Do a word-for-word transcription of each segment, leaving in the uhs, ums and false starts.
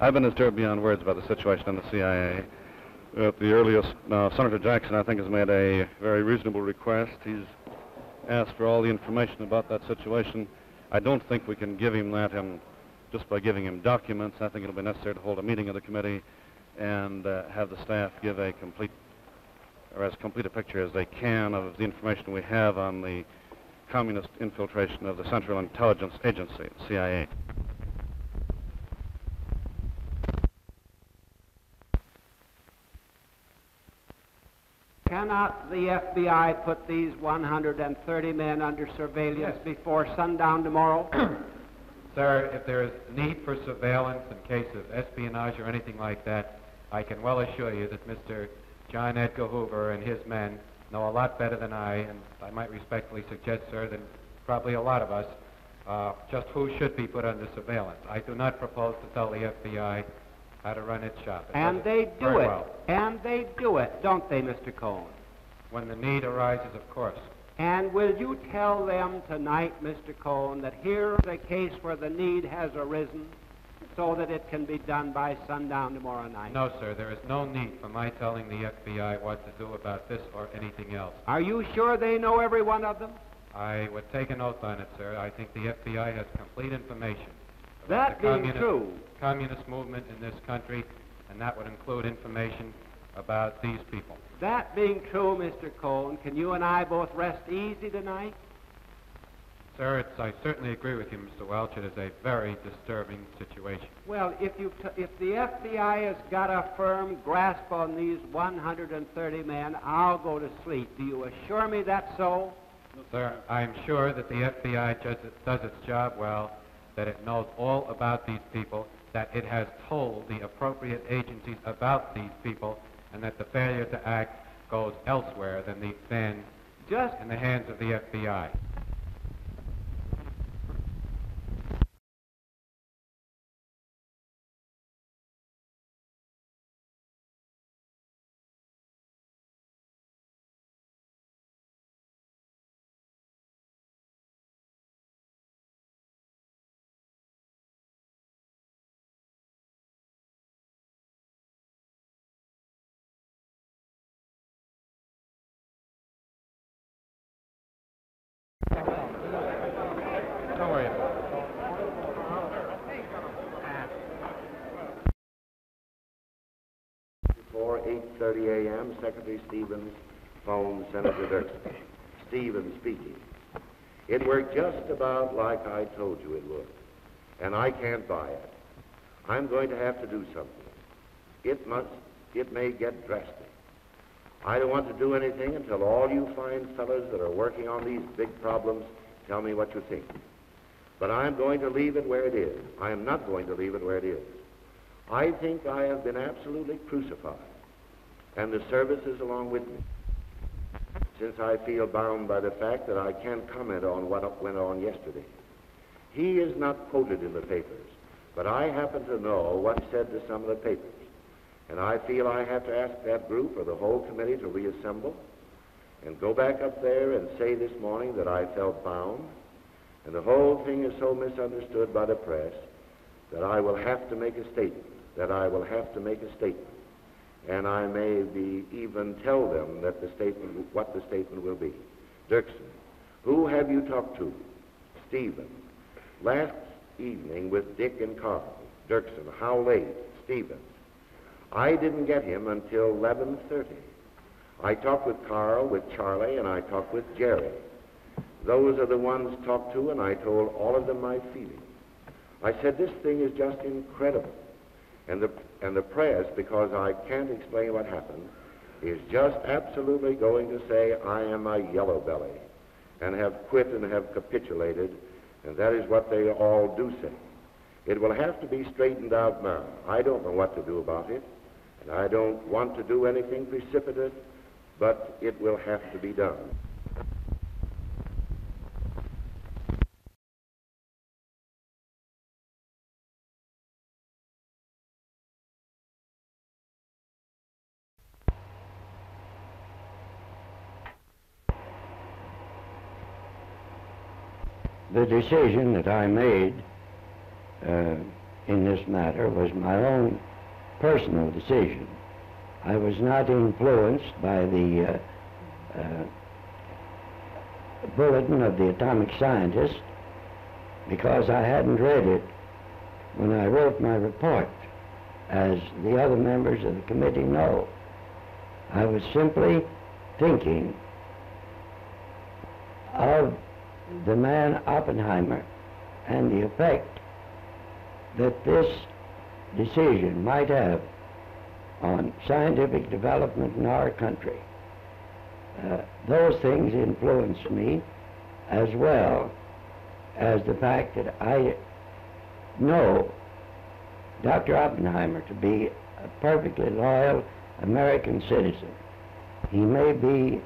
I've been disturbed beyond words by the situation in the C I A. At the earliest, uh, Senator Jackson, I think, has made a very reasonable request. He's asked for all the information about that situation. I don't think we can give him that him, just by giving him documents. I think it'll be necessary to hold a meeting of the committee and uh, have the staff give a complete, or as complete a picture as they can of the information we have on the communist infiltration of the Central Intelligence Agency, C I A. Cannot the F B I put these one hundred thirty men under surveillance yes. before sundown tomorrow? Sir, if there is need for surveillance in case of espionage or anything like that, I can well assure you that Mister John Edgar Hoover and his men know a lot better than I, and I might respectfully suggest, sir, than probably a lot of us, uh, just who should be put under surveillance. I do not propose to tell the F B I how to run its shop. It and they do it. Well. And they do it, don't they, Mister Cohn? When the need arises, of course. And will you tell them tonight, Mister Cohn, that here is a case where the need has arisen so that it can be done by sundown tomorrow night? No, sir. There is no need for my telling the F B I what to do about this or anything else. Are you sure they know every one of them? I would take an oath on it, sir. I think the F B I has complete information. That being communist, true. Communist movement in this country, and that would include information about these people. That being true, Mister Cohn, can you and I both rest easy tonight? Sir, it's, I certainly agree with you, Mister Welch. It is a very disturbing situation. Well, if, you t if the F B I has got a firm grasp on these one hundred thirty men, I'll go to sleep. Do you assure me that's so? No, sir, I'm sure that the F B I just does its job well, that it knows all about these people, that it has told the appropriate agencies about these people, and that the failure to act goes elsewhere than the than just in the hands of the F B I. Don't worry about it. Before eight thirty a m, Secretary Stevens phoned Senator Dirksen. Stevens speaking. It worked just about like I told you it would, and I can't buy it. I'm going to have to do something. It must, it may get drastic. I don't want to do anything until all you fine fellas that are working on these big problems tell me what you think. But I'm going to leave it where it is. I am not going to leave it where it is. I think I have been absolutely crucified, and the services along with me, since I feel bound by the fact that I can't comment on what went on yesterday. He is not quoted in the papers, but I happen to know what he said to some of the papers, and I feel I have to ask that group or the whole committee to reassemble and go back up there and say this morning that I felt bound, and the whole thing is so misunderstood by the press that I will have to make a statement, that I will have to make a statement, and I may be even tell them that the statement, what the statement will be. Dirksen, who have you talked to? Stevens. Last evening with Dick and Carl. Dirksen, how late? Stevens. I didn't get him until eleven thirty. I talked with Carl, with Charlie, and I talked with Jerry. Those are the ones talked to, and I told all of them my feelings. I said, this thing is just incredible. And the, and the press, because I can't explain what happened, is just absolutely going to say I am a yellow belly and have quit and have capitulated, and that is what they all do say. It will have to be straightened out now. I don't know what to do about it, and I don't want to do anything precipitous, but it will have to be done. The decision that I made uh, in this matter was my own personal decision. I was not influenced by the uh, uh, bulletin of the atomic scientist, because I hadn't read it when I wrote my report, as the other members of the committee know. I was simply thinking of the man Oppenheimer and the effect that this decision might have on scientific development in our country. Uh, those things influenced me, as well as the fact that I know Doctor Oppenheimer to be a perfectly loyal American citizen. He may be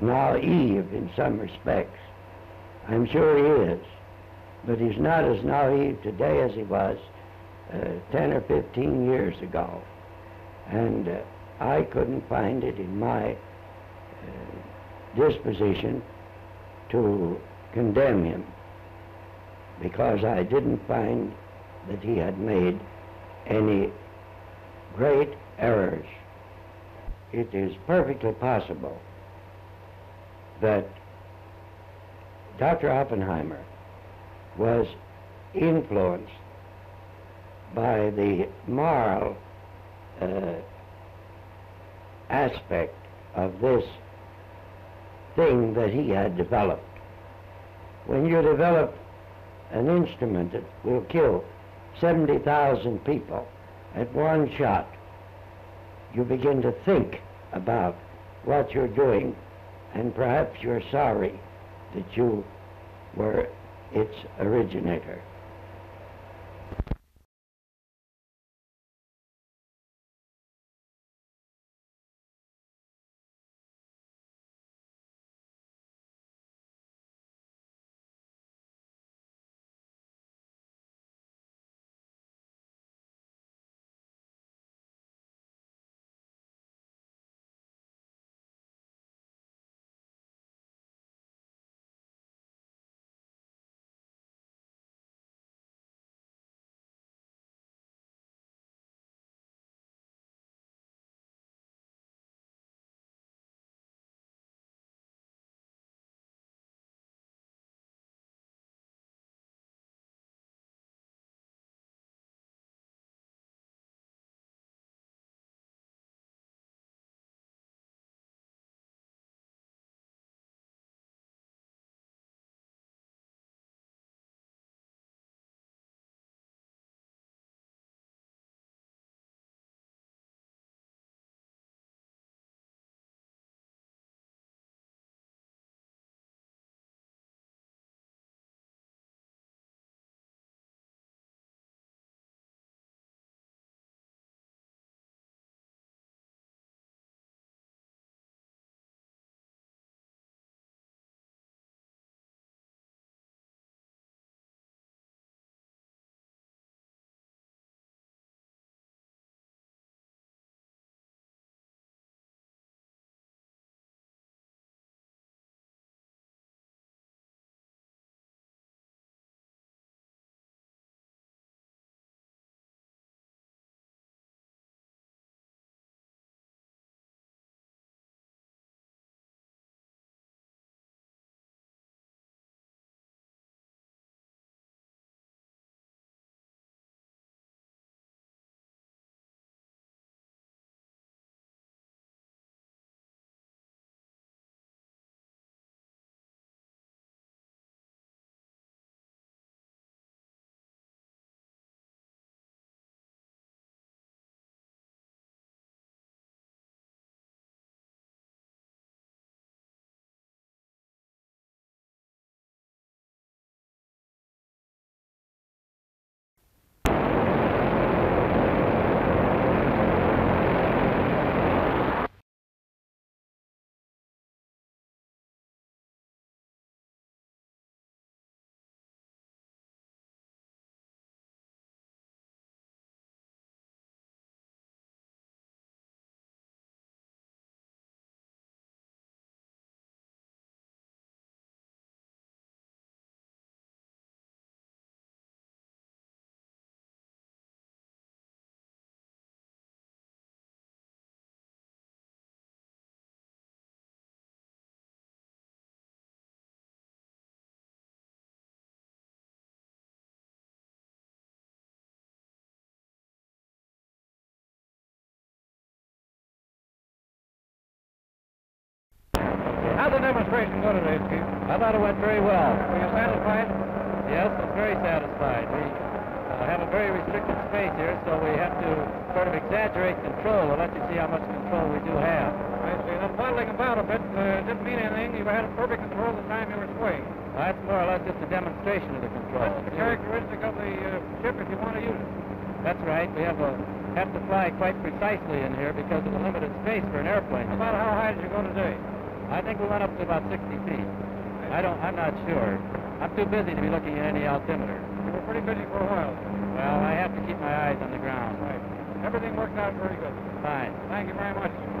naive in some respects. I'm sure he is, but he's not as naive today as he was uh, ten or fifteen years ago. And uh, I couldn't find it in my uh, disposition to condemn him, because I didn't find that he had made any great errors. It is perfectly possible that Doctor Oppenheimer was influenced by the moral uh, aspect of this thing that he had developed. When you develop an instrument that will kill seventy thousand people at one shot, you begin to think about what you're doing, and perhaps you're sorry that you were its originator. How'd the demonstration go today, Chief? I thought it went very well. Were you satisfied? Yes, I'm very satisfied. We uh, have a very restricted space here, so we have to sort of exaggerate control to let you see how much control we do have. I see. Now, muddling about a bit uh, didn't mean anything. You had perfect control the time you were swaying. Well, that's more or less just a demonstration of the control. That's the characteristic of the uh, ship if you want to use it. That's right. We have a have to fly quite precisely in here because of the limited space for an airplane. About how high did you go today? I think we went up to about sixty feet. I don't, I'm not sure. I'm too busy to be looking at any altimeter. You were pretty busy for a while. Well, I have to keep my eyes on the ground. Right. Everything worked out pretty good. Fine. Thank you very much.